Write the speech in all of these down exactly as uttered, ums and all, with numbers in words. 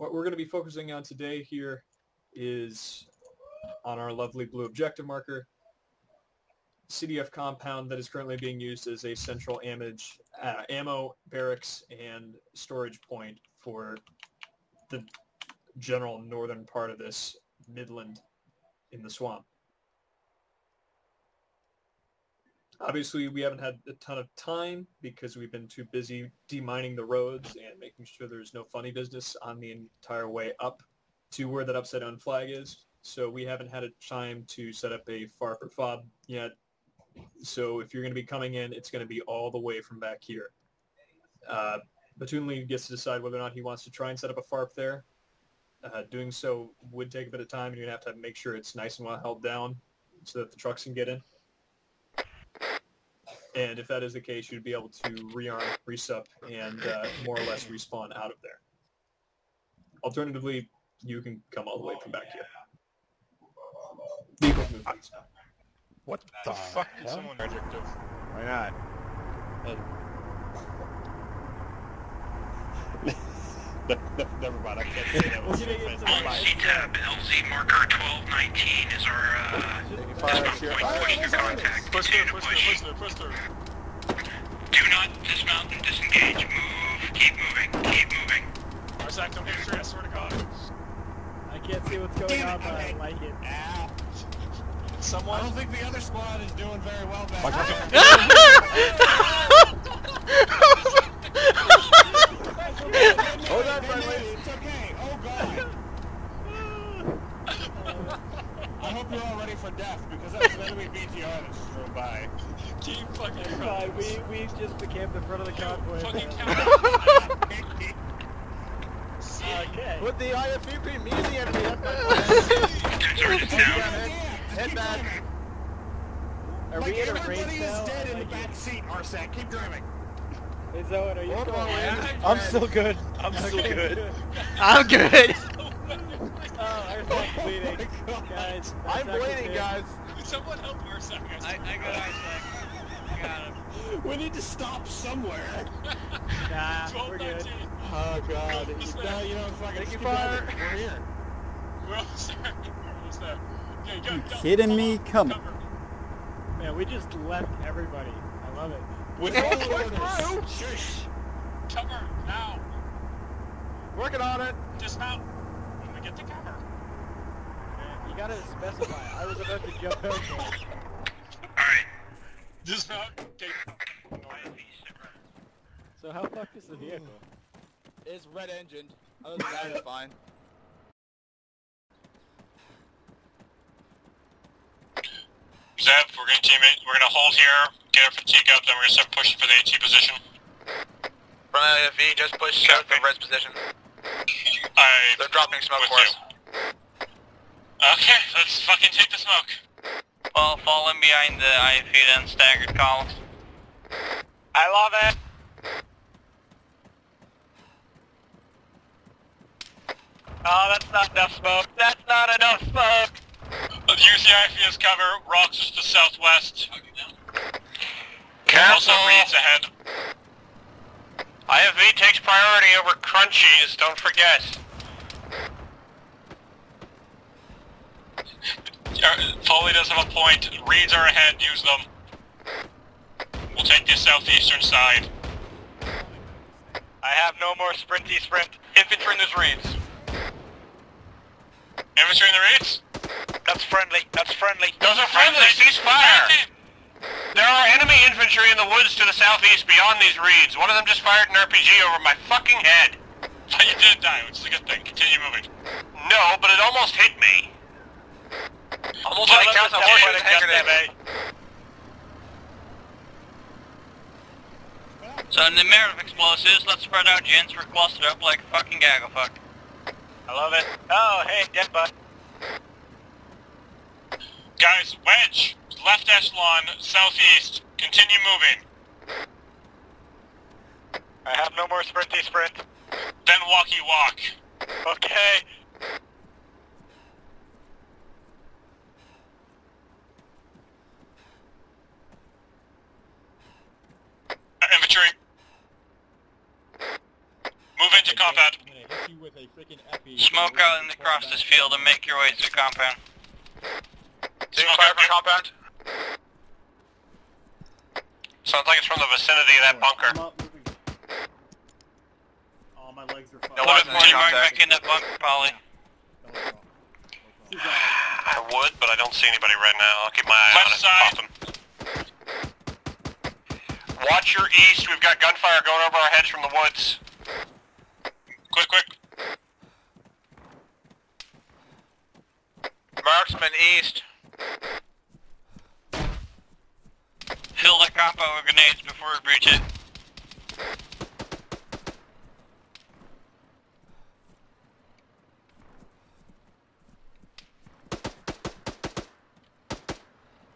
what we're going to be focusing on today here is on our lovely blue objective marker, C D F compound that is currently being used as a central amage, uh, ammo, barracks, and storage point for the general northern part of this Midland in the swamp. Obviously, we haven't had a ton of time because we've been too busy demining the roads and making sure there's no funny business on the entire way up to where that upside down flag is. So we haven't had a time to set up a FARP or FOB yet. So if you're going to be coming in, it's going to be all the way from back here. Uh, Platoon Lead gets to decide whether or not he wants to try and set up a FARP there. Uh, doing so would take a bit of time, and you're going to have to make sure it's nice and well held down so that the trucks can get in. And if that is the case, you'd be able to rearm, resup, and uh, more or less respawn out of there. Alternatively, you can come all the way from back here. Vehicle move, please. What the fuck is someone objective? Why not? Never mind, I can't say that was offensive. C T A B, L Z marker twelve nineteen is our uh, push through contact. Push through, push through, push through. Do not dismount and disengage. Move. Keep moving, keep moving. Marsec, don't get a tree, I swear to God. I can't see what's going on, but I like it. Ow. Someone? I don't think the other squad is doing very well back there. Hold on, my lady. It's okay. Oh God. I hope you're all ready for death because that's an enemy B T R that just drove by. Keep fucking going. We we just decamped in front of the convoy. Fucking okay. With the I F P, me and the enemy. Head back. Are we in a race now? Everybody is dead in the back seat, Marsec. Keep driving. Hey Zoe, are you oh, I'm, I'm still good. I'm okay. still good. I'm good. Oh, Arsac's bleeding. Oh guys, I'm bleeding, guys. Someone help Arsac. I, I got Arsac. I got him. We need to stop somewhere. Nah, we're good. Oh god. No, you know if I can fire. We're here. We're almost there. We're almost there. Okay, go, you go, kidding go, me? Come on. Man, we just left everybody. I love it. With all the orders. Shush. Cover now. Working on it. Dismount when we get to cover. You gotta specify. I was about to jump out. Alright. Dismount. So how fucked is the vehicle? It's red engined. Other than that, it's fine. Zeb, we're gonna teammate. We're gonna hold here. Get our fatigue up, then we're gonna start pushing for the AT position. From I F V, just push south of res position. I They're dropping smoke for us. Okay, let's fucking take the smoke. Well, fall in behind the I F V then, staggered columns. I love it! Oh, that's not enough smoke. That's not enough smoke! The U C I is cover, rocks is to southwest. Careful. Also reads ahead. I F V takes priority over crunchies, don't forget. Foley does have a point. Reads are ahead, use them. We'll take the southeastern side. I have no more sprinty sprint. Infantry in the reads. Infantry in the reads? That's friendly, that's friendly. Those are friendly, friendly. Cease fire! There are enemy infantry in the woods to the southeast beyond these reeds. One of them just fired an R P G over my fucking head. You did die, which is a good thing. Continue moving. No, but it almost hit me. Almost like a horse with a hand grenade. So in the merit of explosives, let's spread out gents, request it up like fucking gagglefuck. I love it. Oh, hey, dead butt. Guys, wedge! Left echelon, southeast, continue moving. I have no more sprinty sprint. Then walkie walk. Okay. Infantry. Move into combat. with a freaking epi. Smoke out and across this field and make your way through compound. Taking fire from compound. Sounds like it's from the vicinity of that bunker. Oh, my legs are fucked. No, what if you are back in that bunker, Polly? I would, but I don't see anybody right now. I'll keep my eye Left on it. Side. Watch your east. We've got gunfire going over our heads from the woods. Quick, quick. Marksman east. Fill the compo with grenades before we breach it.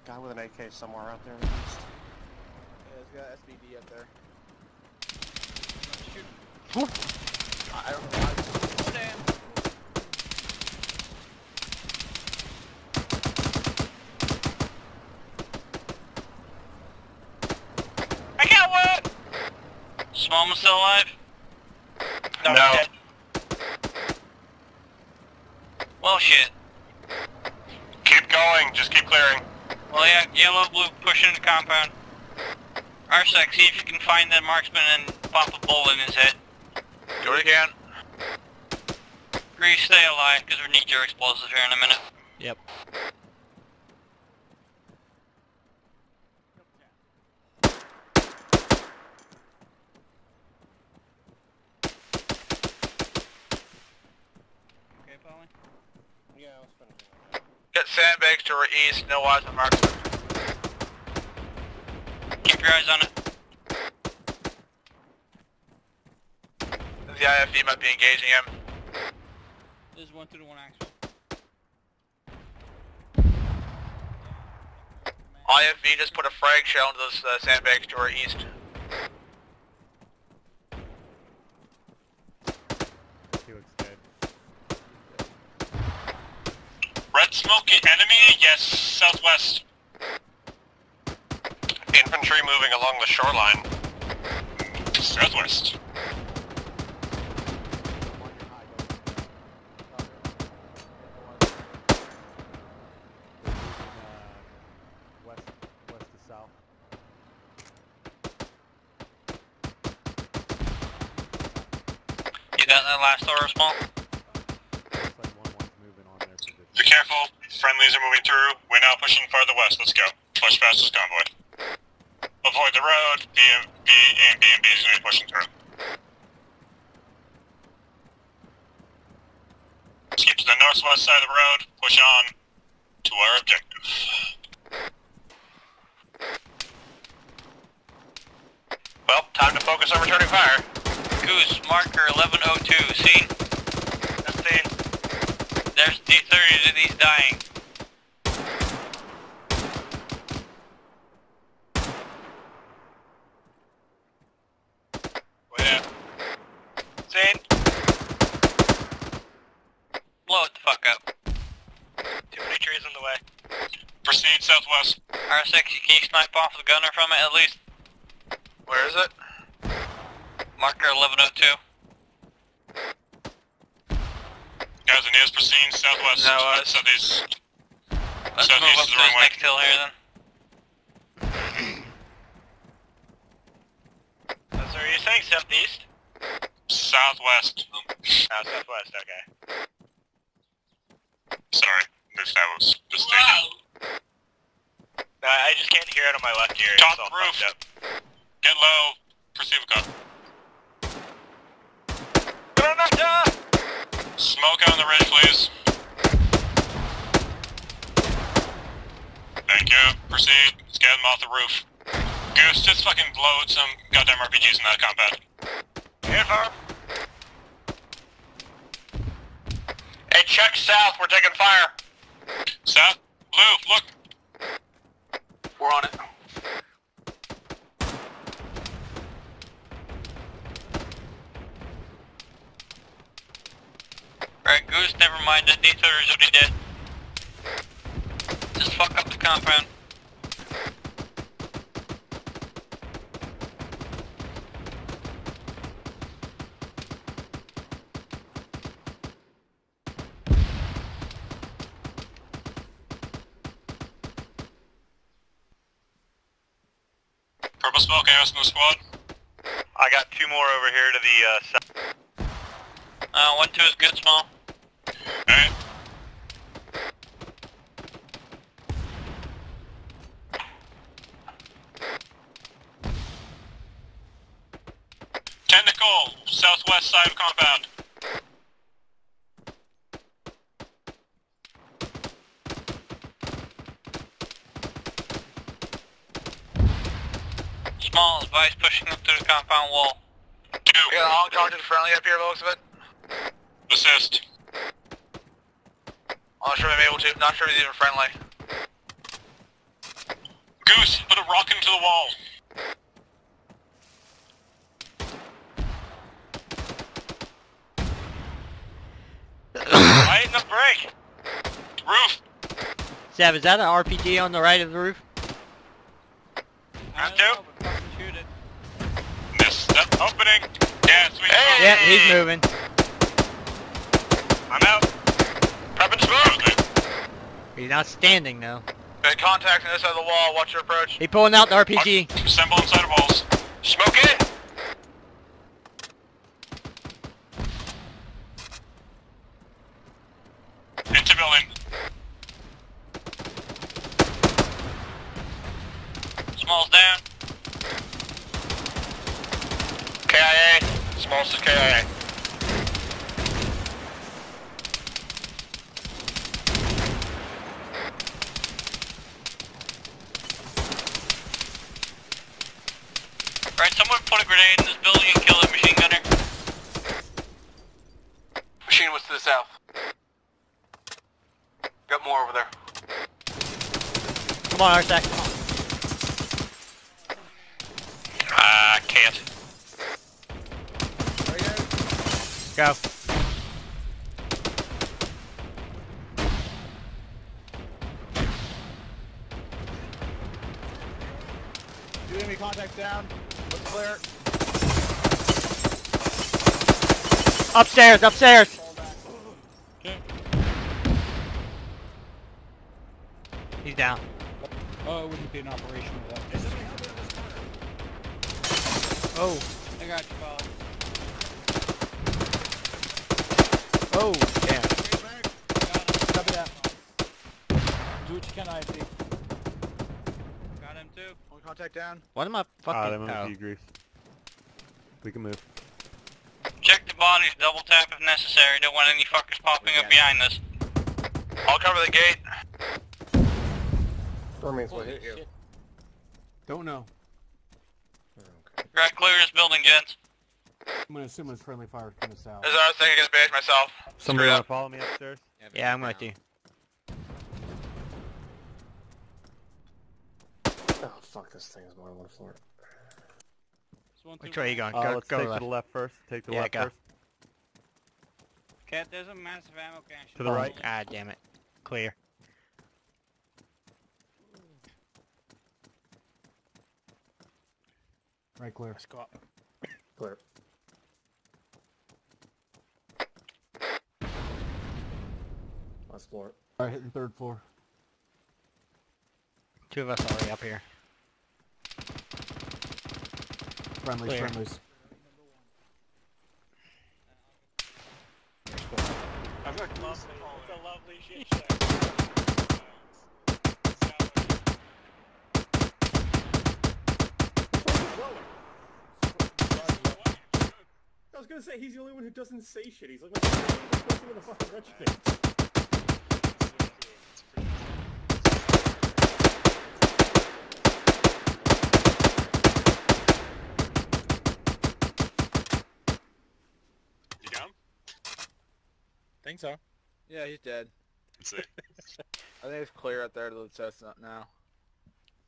Guy with an A K somewhere out there in the east. Yeah, there's got S B D up there. Shoot. I don't know why. Oh, damn. Smallman's still alive? No. no. Dead. Well, shit. Keep going, just keep clearing. Well, yeah, yellow, blue, push into the compound. Marsec, see if you can find that marksman and pop a bullet in his head. Do it again. Grease, stay alive, because we need your explosives here in a minute. Yep. Got sandbags to our east, no eyes on marks. Keep your eyes on it. The I F V might be engaging him. There's one through the one axle. I F V just put a frag shell into those uh, sandbags to our east. Red smoke, enemy, yes, southwest. Infantry moving along the shoreline. Southwest. You got that last order response? Be careful, friendlies are moving through, we're now pushing farther west, let's go. Push fastest convoy. Avoid the road, B M P and B M D is going to be pushing through. Let's keep to the northwest side of the road, push on to our objective. Well, time to focus on returning fire. Goose, marker eleven oh two, seen? fifteen. There's D thirty and he's dying. Where? Seen? Blow it the fuck up. Too many trees in the way. Proceed southwest. R six, can you snipe off the gunner from it at least? Where is it? Marker eleven oh two. Guys, the nearest proceeding southwest. No, uh, southeast. Let's southeast move up is the wrong way. Next hill here then. Oh, so are you saying southeast? Southwest. Oh, southwest, okay. Sorry, this that was mistaken. No, I just can't hear it on my left ear. Top it's all roof. Up. Get low. Proceed with cover. Smoke on the ridge, please. Thank you. Proceed. Let's get them off the roof. Goose, just fucking blow some goddamn R P Gs in that combat. Here, fire. Hey, check south. We're taking fire. South. Blue, look. We're on it. Alright, Goose, never mind, that D thirty is already dead. Just fuck up the compound. Purple Smoke, Aerosmooth Squad. I got two more over here to the uh, south. Uh, one two is good, small. Alright. Tentacle, southwest side of compound. Small advice, pushing up through the compound wall. Two. We got all charges friendly up here, most of it. Assist. I'm not sure I'm able to. Not sure he's even friendly. Goose, put a rock into the wall. Right in the break. Roof. Sav, is that an R P G on the right of the roof? Round two. Shoot it. Missed the opening. Yeah, sweet. Hey. Yep, he's moving. I'm out. He's not standing though. Okay, contacts on this side of the wall, watch your approach. He's pulling out the R P G. Assemble inside of walls. Smoke it! Into building. Small's down. K I A. Small's to K I A. Alright, someone put a grenade in this building and kill the machine gunner. Machine was to the south. Got more over there. Come on, Arsec, come on. Ah, uh, can't. Go. Do enemy contact down. Looks clear. Upstairs, upstairs. Okay. He's down. Oh, it wouldn't be an operation without this. Oh. I got you, Bob. Oh, damn. Copy that. Do what you can, I F V. Got him too. One contact down. One of my fucking... Ah, oh. We can move. Check the bodies, double tap if necessary. Don't want any fuckers popping up behind us. I'll cover the gate. Storming's what hit you. Don't know. Okay. Right, clear this building, gents. I'm gonna assume it's friendly fire from the south. As I was thinking, I just based myself. Somebody wanna follow me upstairs? Yeah, yeah I'm with you. Oh fuck, this thing is more than one floor. Which way are you going? Uh, go, let's go take left. To the left first. Take the yeah, left go. first. Cat, there's a massive ammo cache. To the right. right. Ah, damn it. Clear. Right, clear. Let's go up. Clear. Last floor. Alright, hitting third floor. Two of us already up here. Friendlies, clear. friendlies. I've got gloves. It's a lovely shit show. I was gonna say, he's the only one who doesn't say shit. He's like, what the fuck is the fucking register? I think so. Yeah, he's dead. See. I think it's clear out there to the chestnut now.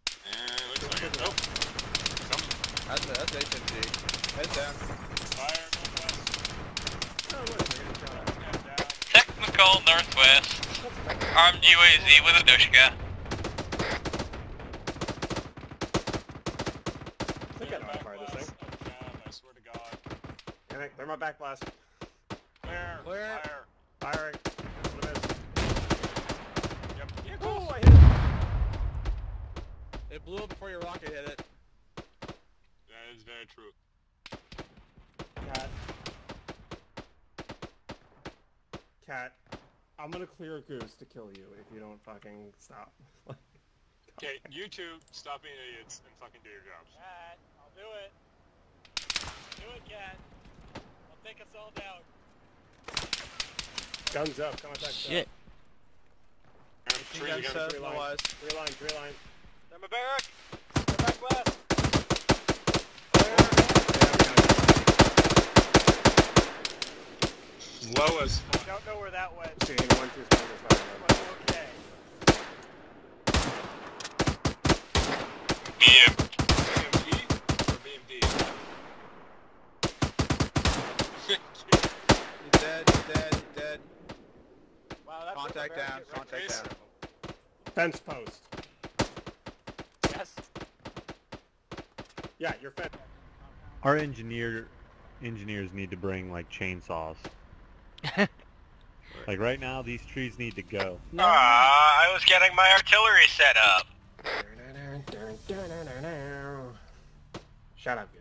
And it looks like it. Nope. Something. That's, that's H M G. Head down. Fire northwest. Technical northwest. Armed U A Z with a Dushka. I think I know how to fire this thing. I swear to God. They're my back blast. Clear. Clear. Fire. Firing. Yep. Yeah, oh, I hit it. It blew up before your rocket hit it. is very true. Cat. Cat. I'm gonna clear a goose to kill you if you don't fucking stop. Okay, you two, stop being idiots and fucking do your jobs. Cat, I'll do it. Do it, Cat. I'll take us all down. Guns up, come attack. Shit. Up. Three guns up, three lines. Three lines, three lines. I'm a barrack. Come back west. Low as fuck. I don't know where that went. Okay. B M P? Or B M D? He's dead, he's dead, he's dead. Wow, that's contact down, right contact face. Down. Fence post. Yes? Yeah, you're fed. Our engineer engineers need to bring like chainsaws. Like right now, these trees need to go. Ah, uh, I was getting my artillery set up. Shut up,